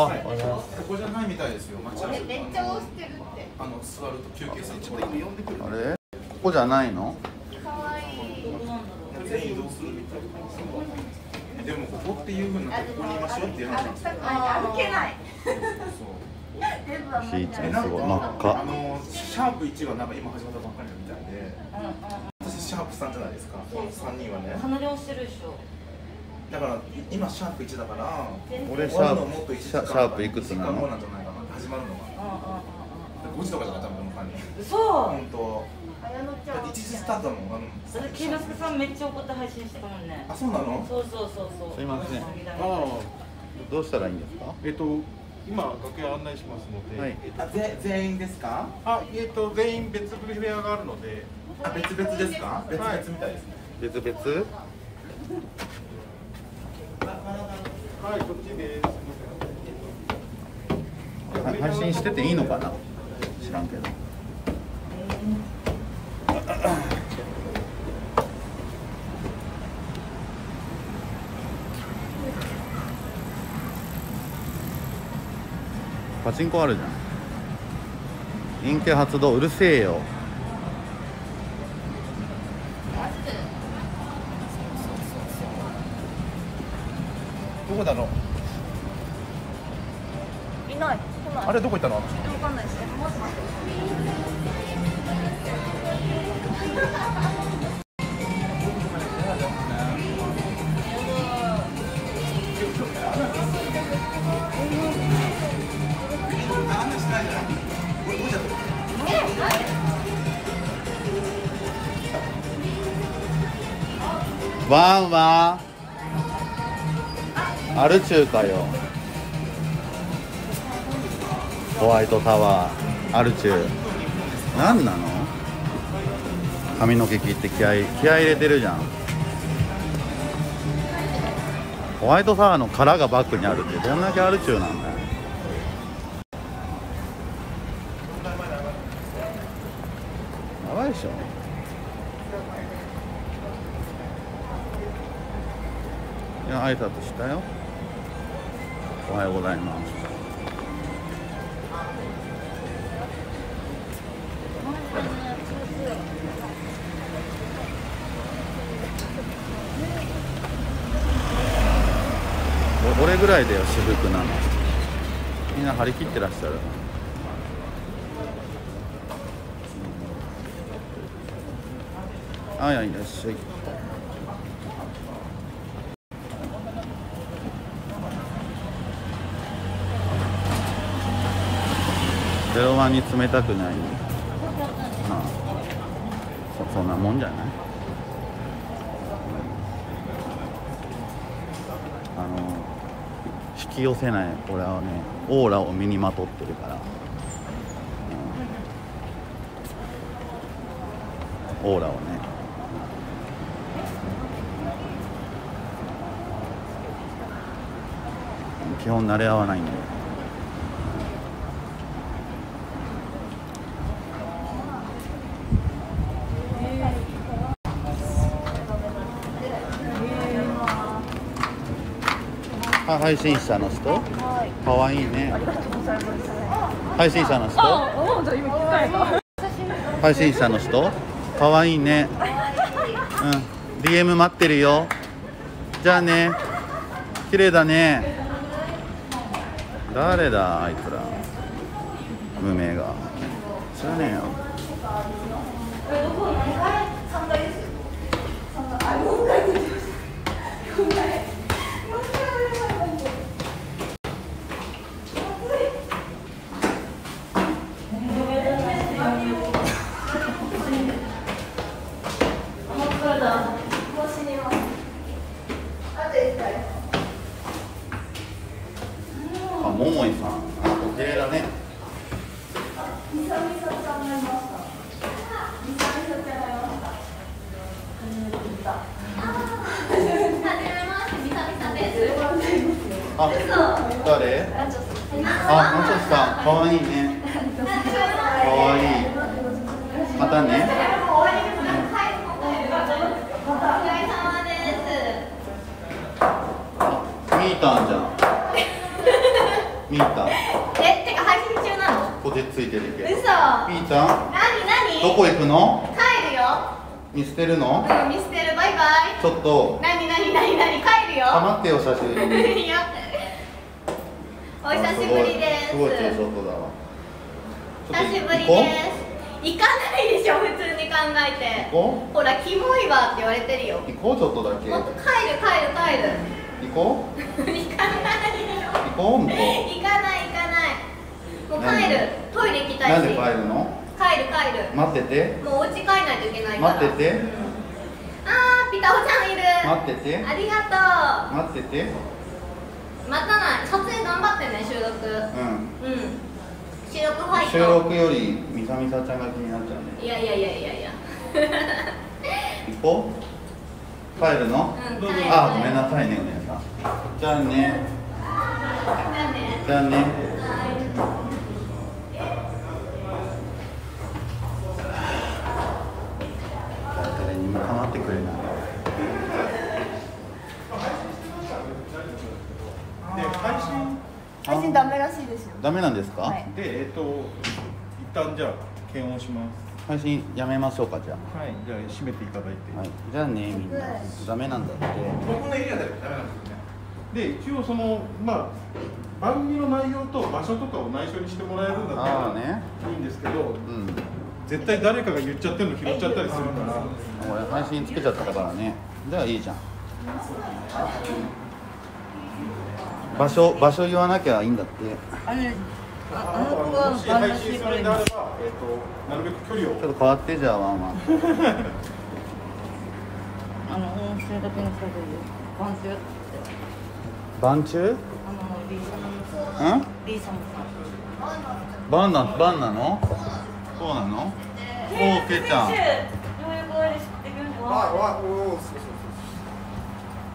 ここじゃないみたいですよ。めっちゃ押してるって。座ると休憩する。ちょっと今呼んでくる。あれ？ここじゃないの？可愛い。全移動するみたいな。でもここっていう風なここにいましょうっていう話なんです。歩けない。ひーちゃんすごい真っ赤。シャープ1はなんか今始まったばっかりみたいで。私シャープ3じゃないですか。3人はね。離れをしてるでしょ。だから今シャープ1だから俺シャープいくつなの？なんじゃないかな。始まるのが5時とかじゃない多分この間に。嘘。本当。だって1時スタートだもん。それケイノスケさんめっちゃ怒って配信してたもんね。あ、そうなの？そうそうそうそう。すいません。ああ、どうしたらいいんですか？今楽屋案内しますので。はい。全員ですか？あ、全員別部屋があるので。あ、別々ですか？別々みたいですね。別々？はい、こっちです。配信してていいのかな？知らんけど。パチンコあるじゃん。陰気発動うるせえよ。どこだろう。いない。あれどこ行ったの？わかんないです。ワンワン。あるちゅうかよ。ホワイトタワーあるちゅう何なの。髪の毛切って気合入れてるじゃん。ホワイトタワーの殻がバッグにあるってどんだけあるちゅうなんだよ。やばいでしょ。挨拶したよ。おはようございます。俺ぐらいだよ私服なの。みんな張り切ってらっしゃる。あ、いや、いらっしゃい。ゼロワンに冷たくない。まあ、そんなもんじゃない。引き寄せない俺はね、オーラを身にまとってるから、オーラをね。基本慣れ合わないんだよ。配信者の人、可愛いね。配信者の人、配信者の人、可愛いね。うん、DM 待ってるよ。じゃあね、綺麗だね。誰だあいつら、無名が。知らねえよ。見味ついてるけど。嘘。ピーちゃん。何？どこ行くの？帰るよ。見捨てるの？うん、見捨てる。バイバイ。ちょっと。何帰るよ。かまってよ写真。いや。お久しぶりです。すごい調子音だわ。久しぶりです。行かないでしょ普通に考えて。ほらキモいわって言われてるよ。行こうちょっとだけ。帰る帰る。行こう。行かないよ。行かない行かない。もう帰る。トイレ行きたいし。なんで帰るの？帰る。待ってて。もうお家帰らないといけないから。待ってて。ああピタオちゃんいる。待ってて。ありがとう。待ってて。待たない。撮影頑張ってね収録。うん。うん。収録よりみさみさちゃんが気になっちゃうね。いや行こう。帰るの？うん、あ、ごめんなさいねお姉さん。じゃあね。じゃあね。誰にも構ってくれない。配信ダメらしいですよ。ダメなんですか？はい、で、一旦じゃあ検温します。配信やめましょうかじゃあ。はい、じゃあ閉めていただいて。はい、じゃあねみんなダメなんだって。僕のエリアだけダメなんですよね。で、一応そのまあ番組の内容と場所とかを内緒にしてもらえるんだったらいいんですけど、うん、絶対誰かが言っちゃってるの拾っちゃったりするから。俺配信つけちゃったからね。じゃあいいじゃん。場所言わなきゃいいんだって。あの子が配信するんであれば、なるべく距離をちょっと変わってじゃあワンワン。音声だけの作業で晩中。晩中？晩なの？そうなの？おおけいちゃん。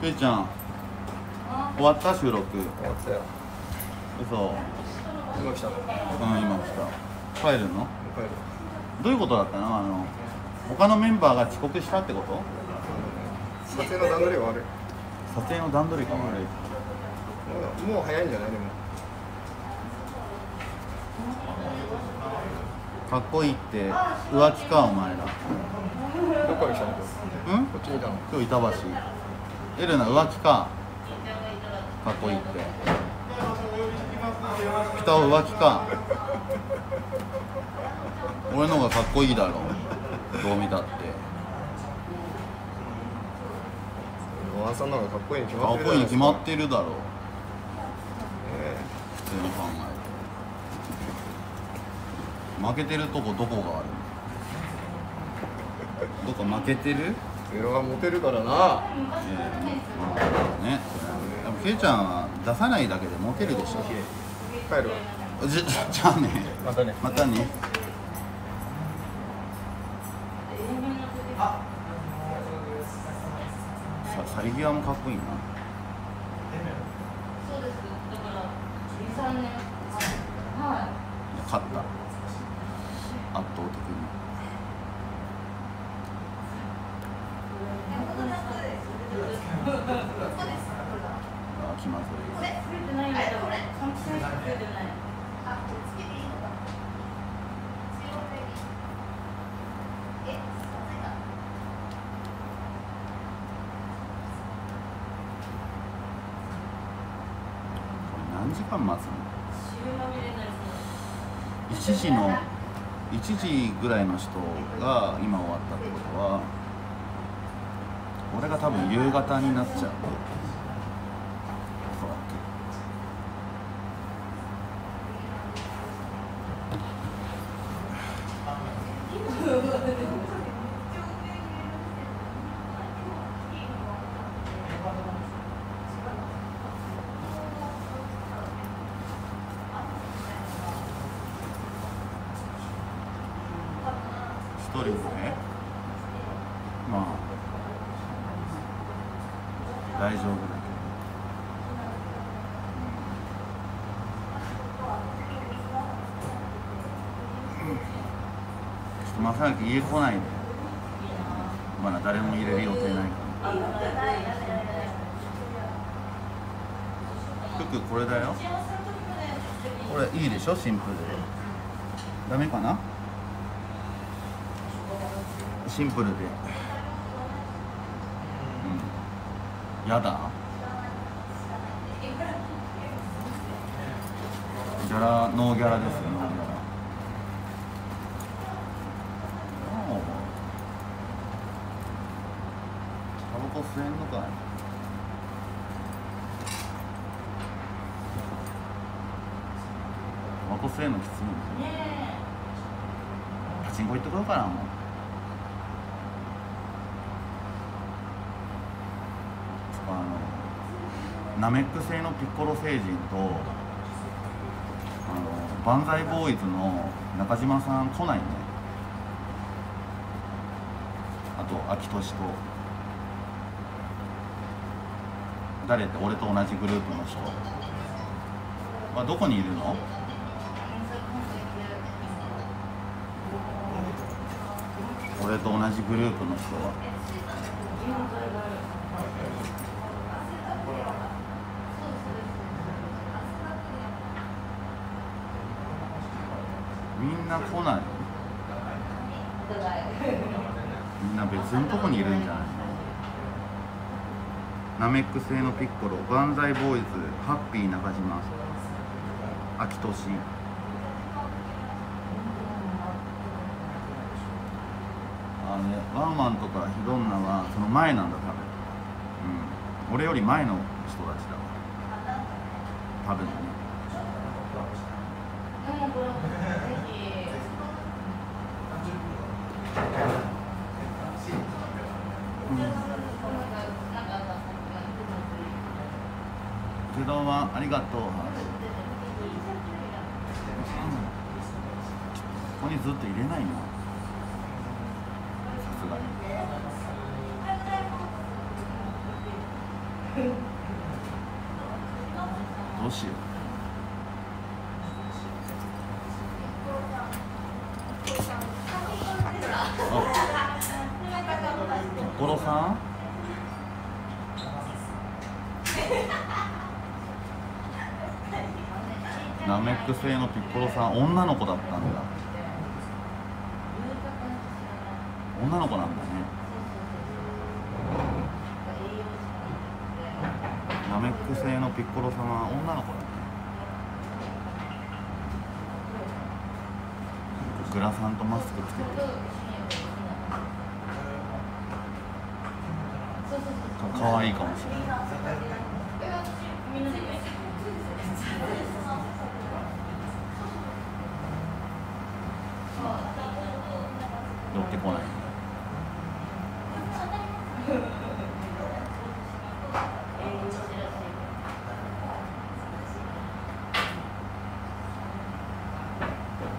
けいちゃん。終わった収録。終わったよ。嘘。今来た。帰るの？帰る。どういうことだったの？他のメンバーが遅刻したってこと？撮影の段取りが悪い。もう早いんじゃないでも。かっこいいって浮気かお前ら。どこから来たの？うん？こっちにいたの。今日板橋。エルナ浮気か。かっこいいって北尾浮気か俺の方がかっこいいだろどう見たって小川さんの方がかっこいいに決まってるだろ普通に考えて負けてるとこどこがあるどこ負けてるエロがモテるからなねけいちゃんは出さないだけでモテるでしょ。帰るわ。じゃあね。またね。去り際もかっこいいな。そうです。だから2、3年。はい。勝った。圧倒的に。これ、つけてないんだけど、換気扇つけてない。あ、つけていいのか。何時間待つの。1時ぐらいの人が今終わったってことは、俺が多分夕方になっちゃう。一人でね、まあ大丈夫だけど、ちょっとまさき家来ないで、まだ誰も入れる予定ないから、服これだよ、これいいでしょシンプルで。ダメかな。シンプルで、うん、やだギャラ、ノーギャラですよ。ノーギャラタバコ吸えんのかい。個性のきついんですよね。パチンコ行ってこようかな、もう。ナメック星のピッコロ星人とバンザイボーイズの中島さん来ないね。あと秋年と誰って俺と同じグループの人はどこにいるの？俺と同じグループの人はみんな来ない。みんな別のとこにいるんじゃないの。ナメック星のピッコロ、バンザイボーイズ、ハッピー中島、秋年。ワーマンとかヒドンナはその前なんだ多分、うん、俺より前の人たちだわ多分ね。ヒドンはありがとう。ここにずっと入れないな。どうしよう。ピッコロさん。ナメック星のピッコロさん、女の子だったんだ。女の子なんだね。ナメック星のピッコロ様は女の子だね。グラサンとマスクつけてかわいいかもしれない。寄ってこない。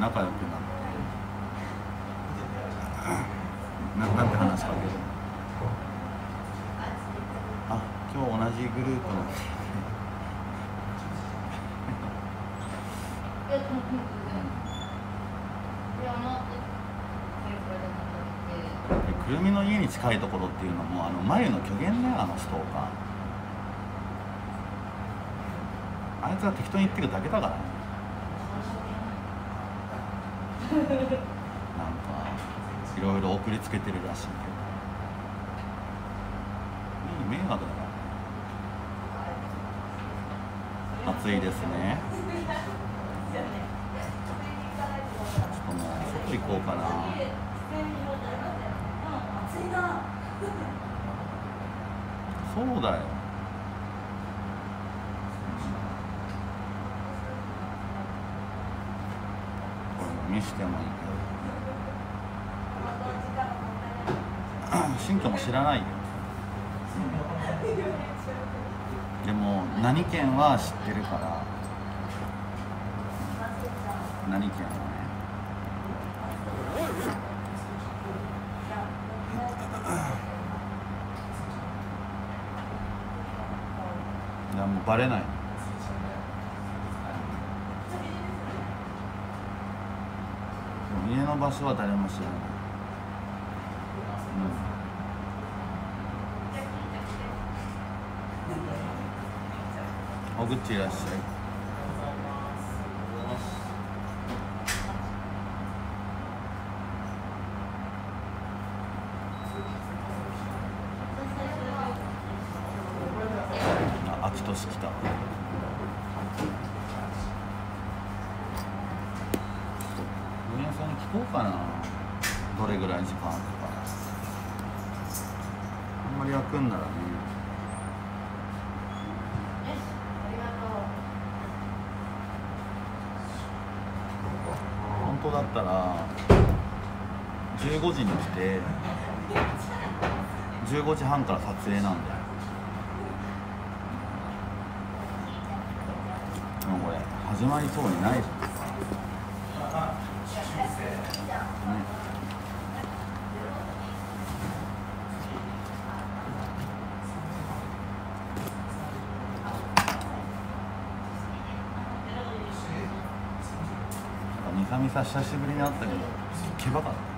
仲良くなったって話しかける。あ、今日同じグループなんですね。くるみの家に近いところっていうのも眉の虚言だよ、あのストーカー。あいつは適当に言ってるだけだからね。なんかいろいろ送りつけてるらしいけど、迷惑だな。暑いですね。ちょっともう外行こうかな。そうだよ。見してもいいけど新居も知らないよ、うん、でも何県は知ってるから。何県はねいやもうバレない。場所は誰も知らない、うん、おぐっちいらっしゃい。としてきた。分野さん聞こうかな、どれぐらい時間あるか。あんまり開くんならね。本当だったら15時に来て15時半から撮影なんだよ。これ始まりそうにないじゃん。三上さん久しぶりに会ったけどケバかった。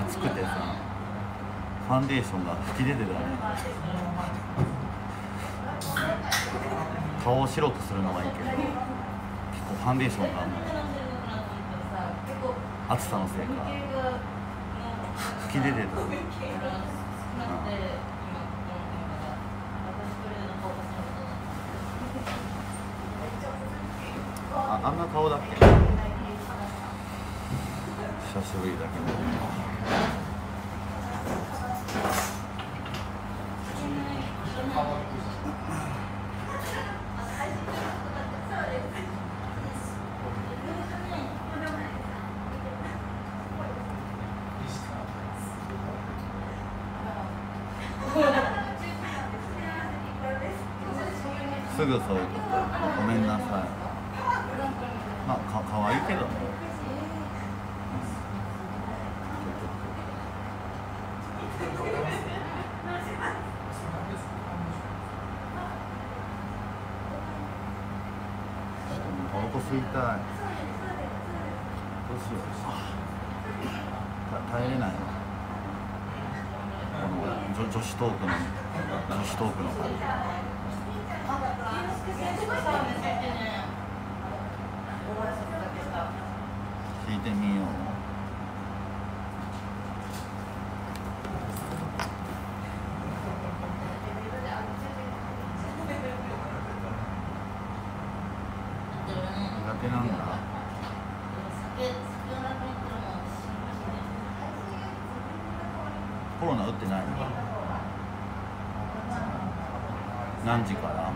暑くてさ、ファンデーションが吹き出てたね。顔を白くするのはいいけど、結構ファンデーションが暑さのせいか吹き出てた、あんな顔だっけ。久しぶりだけど。すぐそういうことごめんなさい。まあかわいいけどね。タバコ吸いたい。どうしよう、耐えれないな、この女子トークの感じ。聞いてみよう。苦手なんだ。コロナ打ってないの？何時から？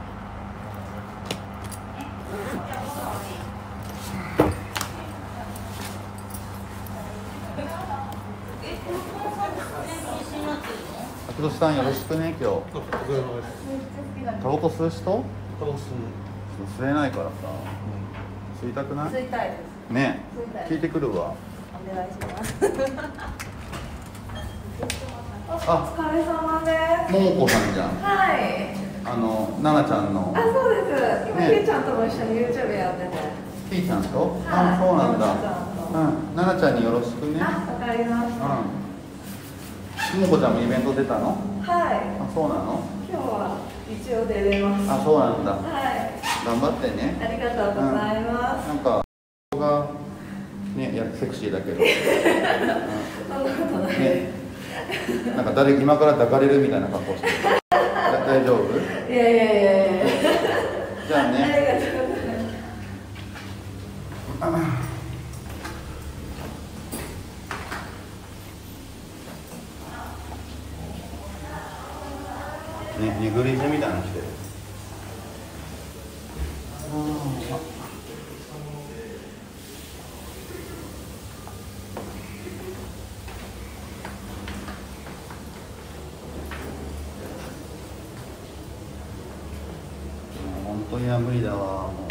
拓人さんよろしくね。今日タバコ吸う人？タバコ吸えないからさ、吸いたくない？吸いたいですね。聞いてくるわ、お願いします。お疲れ様です。ももこさんじゃん。はい、ななちゃんの。あ、そうです。今きいちゃんとも一緒に YouTube やってて。きいちゃんと？あ、そうなんだ。ななちゃんによろしくね。あ、わかりました。ともこちゃんもイベント出たの？はい。あ、そうなの？今日は一応出れます。あ、そうなんだ。はい。頑張ってね。ありがとうございます。なんか顔がね、セクシーだけど。ね。なんか今から抱かれるみたいな格好してる。大丈夫？いやいやいやいや。じゃあね。ありがとうございます。ネグリジェみたいなの着てる。本当には無理だわ、もうみ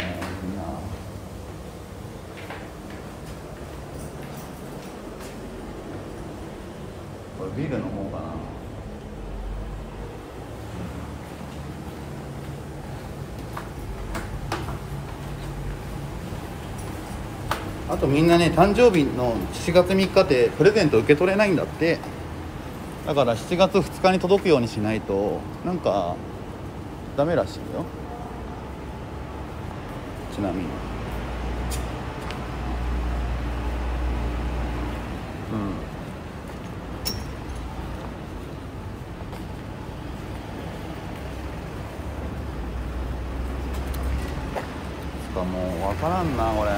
んな。これビール飲もうかな。あとみんなね、誕生日の7月3日ってプレゼント受け取れないんだって。だから7月2日に届くようにしないとなんかダメらしいよ。ちなみに分からんなこれ。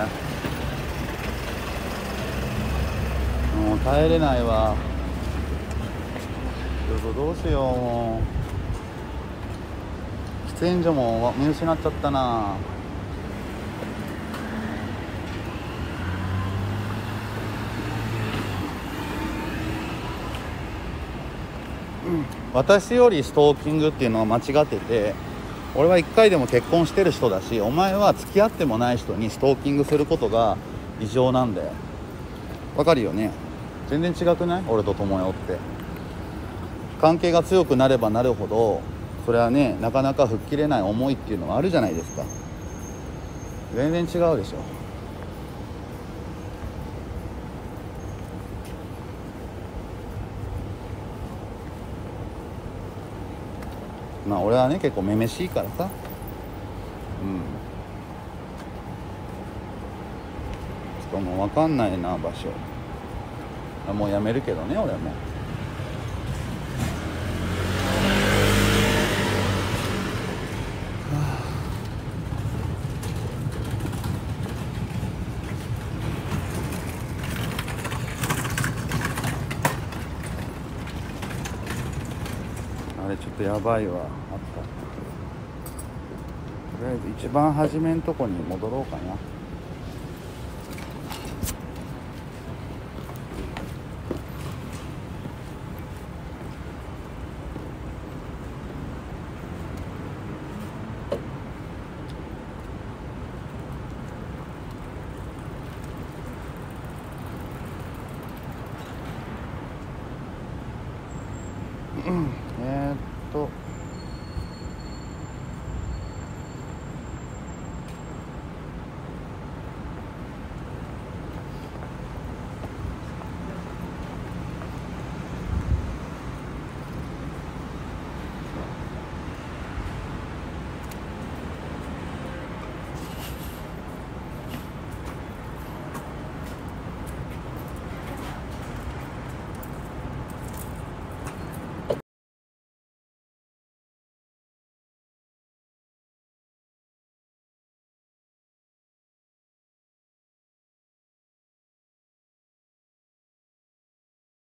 もう耐えれないわ。どうしよう、もう喫煙所も見失っちゃったな。私よりストーキングっていうのは間違ってて、俺は1回でも結婚してる人だし、お前は付き合ってもない人にストーキングすることが異常なんだよ。わかるよね。全然違くない？俺と友よって。関係が強くなればなるほど、それはね、なかなか吹っ切れない思いっていうのはあるじゃないですか。全然違うでしょ。まあ俺はね、結構めめしいからさ、ちょっともう分かんないな、場所。もうやめるけどね、俺も。ちょっとやばいわ。あった。とりあえず一番初めんとこに戻ろうかな。